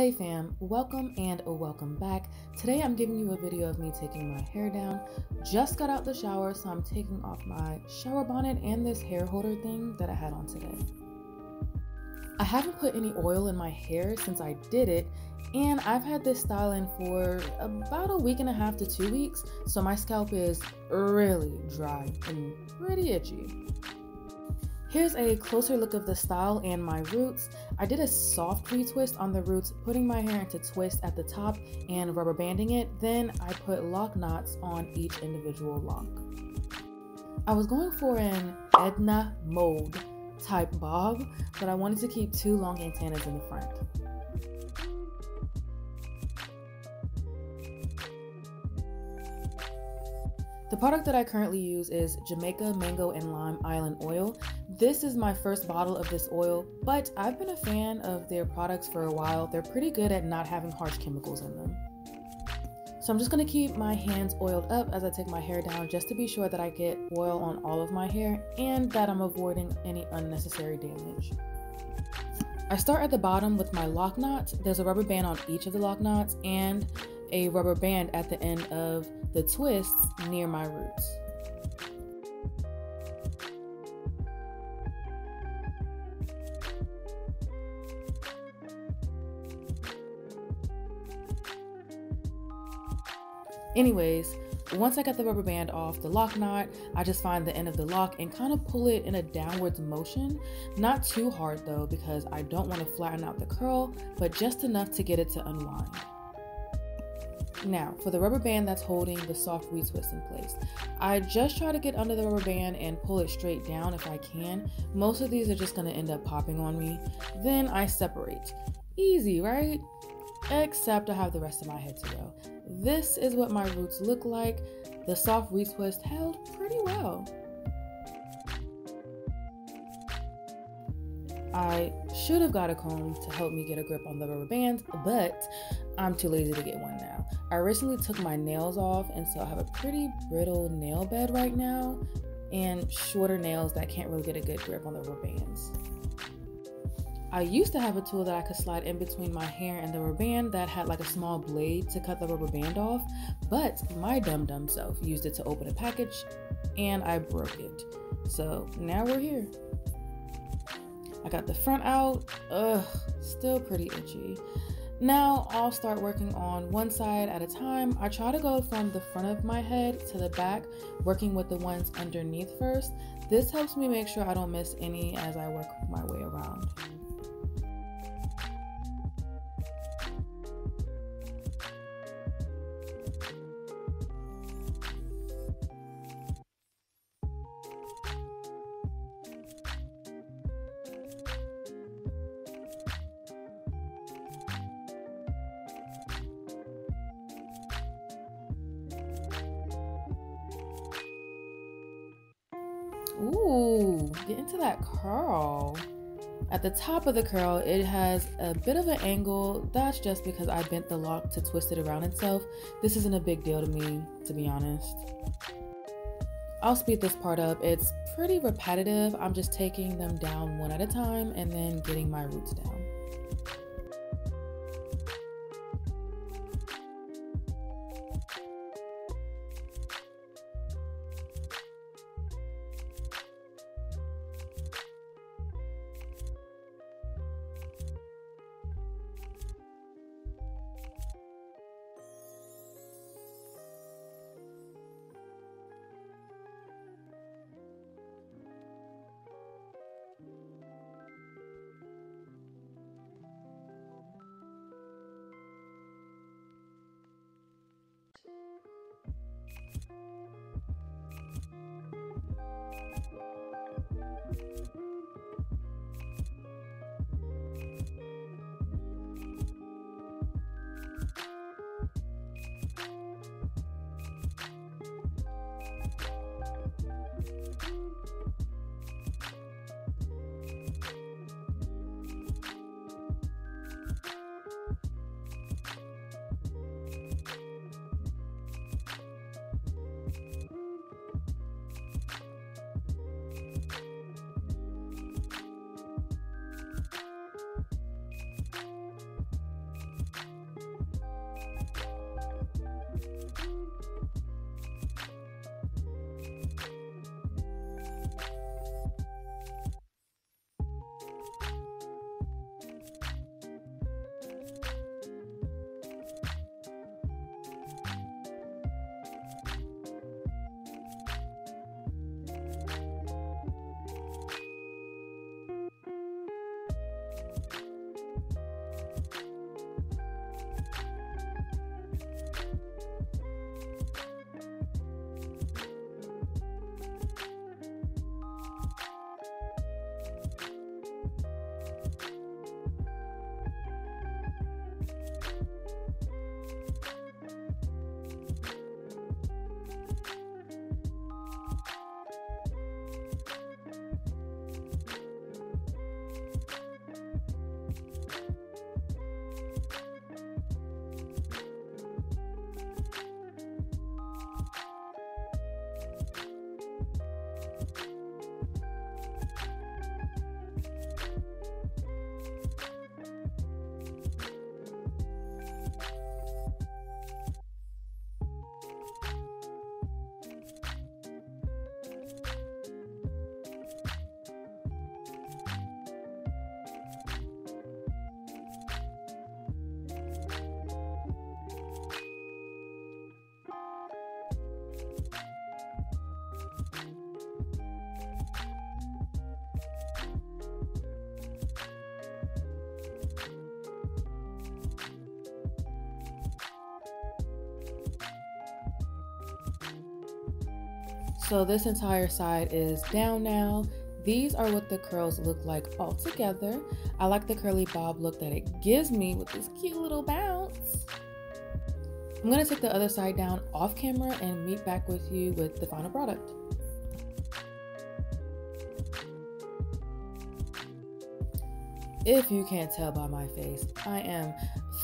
Hey fam, welcome and welcome back. Today I'm giving you a video of me taking my hair down. Just got out the shower, so I'm taking off my shower bonnet and this hair holder thing that I had on today. I haven't put any oil in my hair since I did it, and I've had this styling for about a week and a half to 2 weeks, so my scalp is really dry and pretty itchy. Here's a closer look of the style and my roots. I did a soft pre-twist on the roots, putting my hair into twists at the top and rubber banding it. Then I put lock knots on each individual lock. I was going for an Edna Mode type bob, but I wanted to keep two long antennas in the front. The product that I currently use is Jamaica Mango and Lime Island Oil. This is my first bottle of this oil, but I've been a fan of their products for a while. They're pretty good at not having harsh chemicals in them. So I'm just gonna keep my hands oiled up as I take my hair down just to be sure that I get oil on all of my hair and that I'm avoiding any unnecessary damage. I start at the bottom with my lock knots. There's a rubber band on each of the lock knots and a rubber band at the end of the twists near my roots. Anyways, once I got the rubber band off the lock knot, I just find the end of the lock and kind of pull it in a downwards motion. Not too hard though, because I don't want to flatten out the curl, but just enough to get it to unwind. Now, for the rubber band that's holding the soft retwist in place, I just try to get under the rubber band and pull it straight down if I can. Most of these are just going to end up popping on me. Then I separate. Easy, right? Except I have the rest of my head to go. This is what my roots look like. The soft retwist held pretty well. I should have got a comb to help me get a grip on the rubber band, but I'm too lazy to get one now. I recently took my nails off, and so I have a pretty brittle nail bed right now and shorter nails that can't really get a good grip on the rubber bands. I used to have a tool that I could slide in between my hair and the rubber band that had like a small blade to cut the rubber band off, but my dumb self used it to open a package and I broke it. So now we're here. I got the front out. Ugh, still pretty itchy. Now I'll start working on one side at a time. I try to go from the front of my head to the back, working with the ones underneath first. This helps me make sure I don't miss any as I work my way around. Ooh, get into that curl. At the top of the curl, it has a bit of an angle. That's just because I bent the lock to twist it around itself. This isn't a big deal to me, to be honest. I'll speed this part up. It's pretty repetitive. I'm just taking them down one at a time and then getting my roots down. So this entire side is down now. These are what the curls look like all together. I like the curly bob look that it gives me with this cute little bounce. I'm gonna take the other side down off camera and meet back with you with the final product. If you can't tell by my face, I am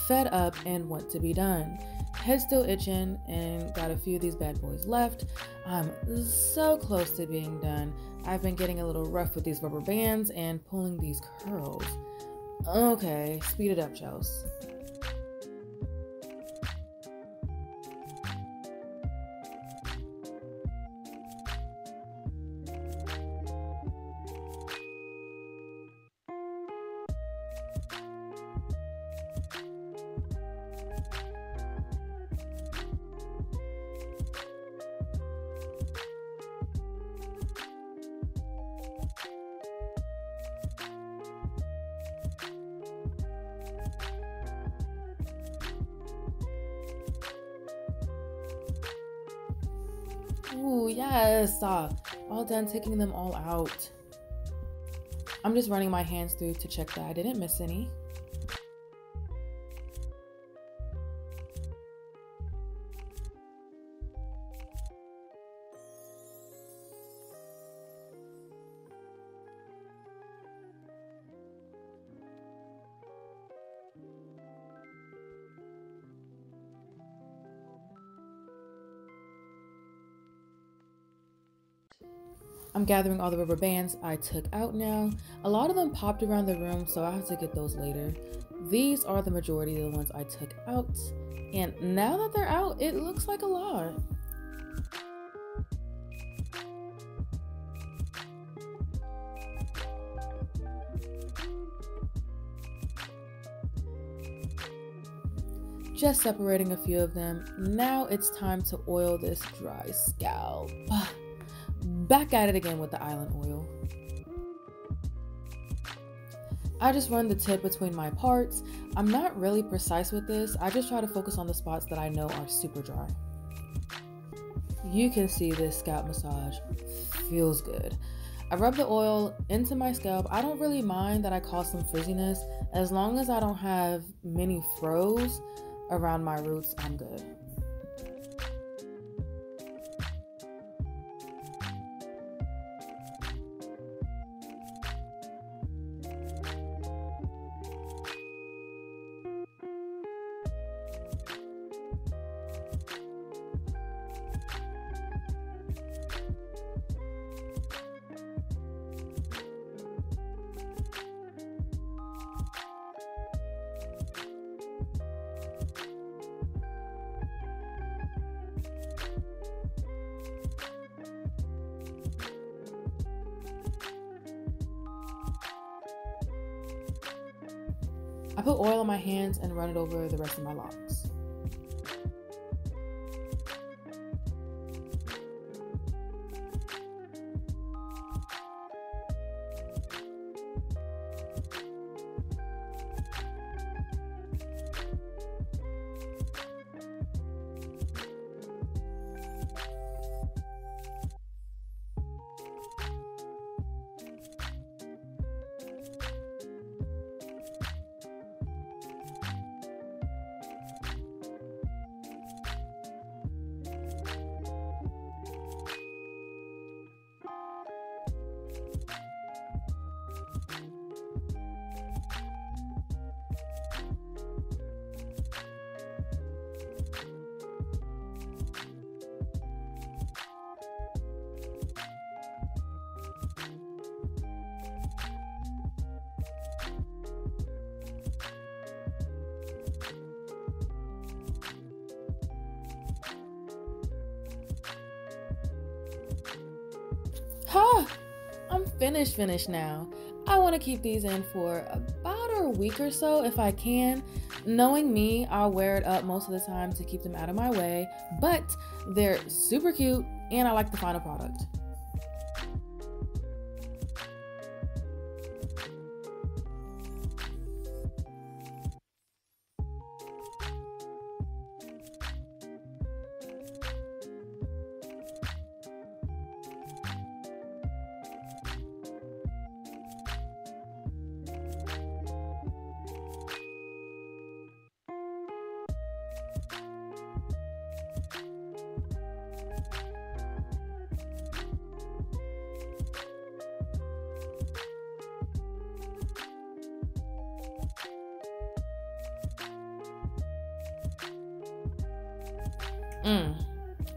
fed up and want to be done. Head's still itching and got a few of these bad boys left. I'm so close to being done. I've been getting a little rough with these rubber bands and pulling these curls. Okay, speed it up, Chels. Ooh, yes, all done taking them all out. I'm just running my hands through to check that I didn't miss any. I'm gathering all the rubber bands I took out now. A lot of them popped around the room, so I have to get those later. These are the majority of the ones I took out. And now that they're out, it looks like a lot. Just separating a few of them. Now it's time to oil this dry scalp. Back at it again with the island oil. I just run the tip between my parts. I'm not really precise with this. I just try to focus on the spots that I know are super dry. You can see this scalp massage feels good. I rub the oil into my scalp. I don't really mind that I cause some frizziness. As long as I don't have many froze around my roots, I'm good. I put oil on my hands and run it over the rest of my locks. I'm finished now. I want to keep these in for about a week or so if I can. Knowing me, I'll wear it up most of the time to keep them out of my way, but they're super cute and I like the final product.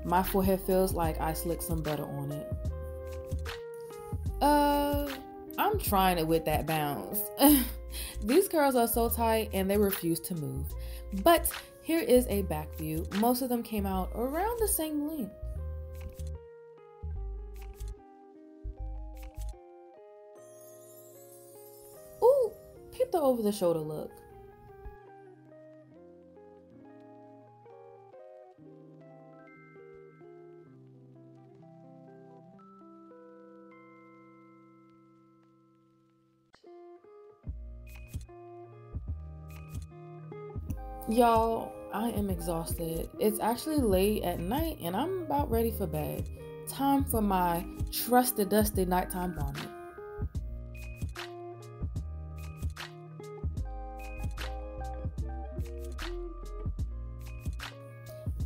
My forehead feels like I slicked some butter on it. I'm trying it with that bounce. These curls are so tight and they refuse to move. But here is a back view. Most of them came out around the same length. Ooh, peep the over the shoulder look. Y'all, I am exhausted. It's actually late at night and I'm about ready for bed. Time for my trusted dusty nighttime bonnet.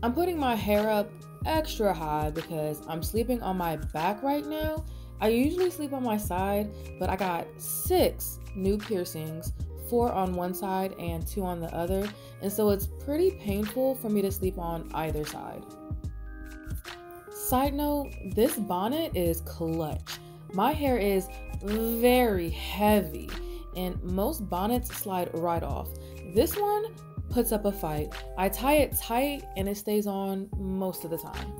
I'm putting my hair up extra high because I'm sleeping on my back right now. I usually sleep on my side, but I got 6 new piercings, 4 on one side and 2 on the other, and so it's pretty painful for me to sleep on either side. Side note, this bonnet is clutch. My hair is very heavy and most bonnets slide right off. This one puts up a fight. I tie it tight and it stays on most of the time.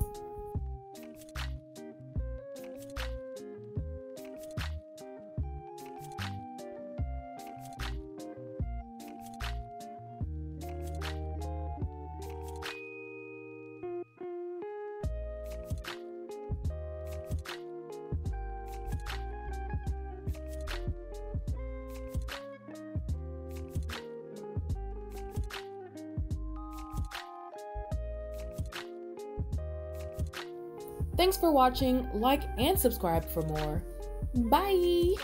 Thanks for watching, like and subscribe for more. Bye!